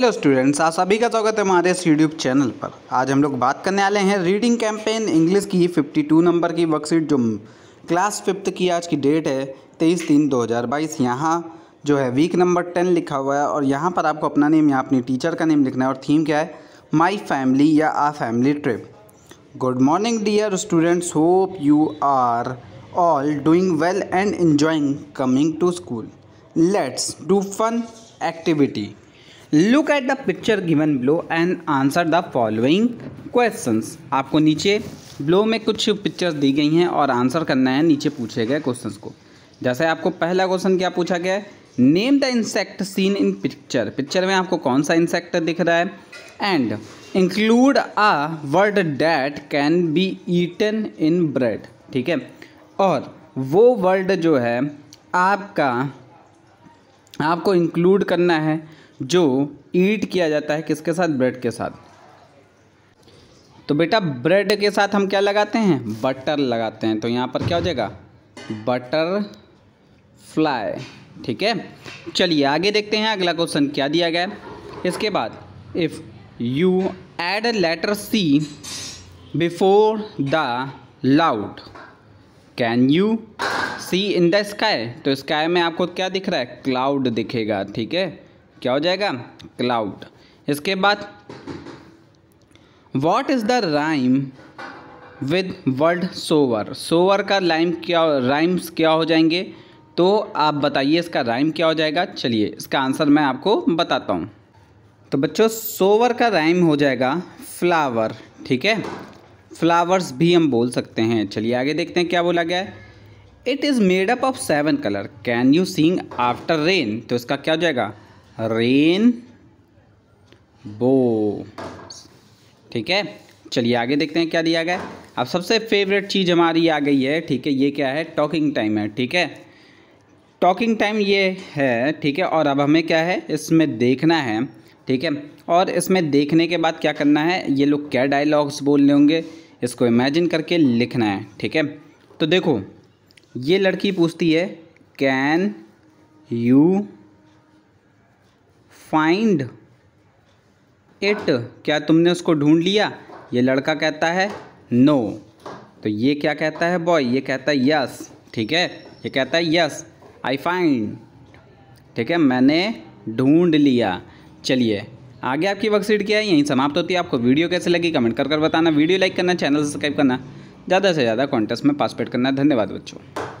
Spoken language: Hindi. हेलो स्टूडेंट्स, आप सभी का स्वागत है हमारे इस यूट्यूब चैनल पर। आज हम लोग बात करने वाले हैं रीडिंग कैंपेन इंग्लिश की 52 नंबर की वर्कशीट, जो क्लास फिफ्थ की आज की डेट है 23/3/2022। यहाँ जो है वीक नंबर 10 लिखा हुआ है और यहाँ पर आपको अपना नेम या अपनी टीचर का नेम लिखना है और थीम क्या है, माई फैमिली या a family trip. Good morning dear students, hope you are all doing well and enjoying coming to school. Let's do fun activity. Look at the picture given below and answer the following questions. आपको नीचे ब्लो में कुछ पिक्चर्स दी गई हैं और आंसर करना है नीचे पूछे गए क्वेश्चंस को। जैसे आपको पहला क्वेश्चन क्या पूछा गया है, name the insect seen in picture. Picture में आपको कौन सा इंसेक्ट दिख रहा है। And include a word that can be eaten in bread. ठीक है, और वो वर्ड जो है आपको इंक्लूड करना है जो ईट किया जाता है किसके साथ, ब्रेड के साथ। तो बेटा ब्रेड के साथ हम क्या लगाते हैं, बटर लगाते हैं। तो यहाँ पर क्या हो जाएगा, बटर फ्लाई। ठीक है, चलिए आगे देखते हैं अगला क्वेश्चन क्या दिया गया है। इसके बाद if you add letter C before the loud can you see in the sky. तो स्काई में आपको क्या दिख रहा है, क्लाउड दिखेगा। ठीक है, क्या हो जाएगा, क्लाउड। इसके बाद what is the rhyme with word sober. Sober का राइम्स क्या हो जाएंगे, तो आप बताइए इसका राइम क्या हो जाएगा। चलिए इसका आंसर मैं आपको बताता हूँ। तो बच्चों सोवर का राइम हो जाएगा फ्लावर। ठीक है, फ्लावर्स भी हम बोल सकते हैं। चलिए आगे देखते हैं क्या बोला गया है। It is made up of 7 colour can you sing after rain. तो इसका क्या हो जाएगा, रेन बो। ठीक है, चलिए आगे देखते हैं क्या दिया गया। अब सबसे फेवरेट चीज़ हमारी आ गई है। ठीक है, ये क्या है, टॉकिंग टाइम है। ठीक है, टॉकिंग टाइम ये है। ठीक है, और अब हमें क्या है इसमें देखना है। ठीक है, और इसमें देखने के बाद क्या करना है, ये लोग क्या डायलॉग्स बोलने होंगे इसको इमेजिन करके लिखना है। ठीक है, तो देखो ये लड़की पूछती है, कैन यू फाइंड इट। क्या तुमने उसको ढूंढ लिया। ये लड़का कहता है नो। तो ये क्या कहता है बॉय, ये कहता है यस। ठीक है, ये कहता है यस आई फाइंड। ठीक है, मैंने ढूंढ लिया। चलिए आगे आपकी वर्कशीट क्या है, यहीं समाप्त होती है। आपको वीडियो कैसे लगी कमेंट कर बताना। वीडियो लाइक करना, चैनल सब्सक्राइब करना, ज़्यादा से ज़्यादा कॉन्टेस्ट में पार्टिसिपेट करना। धन्यवाद बच्चों।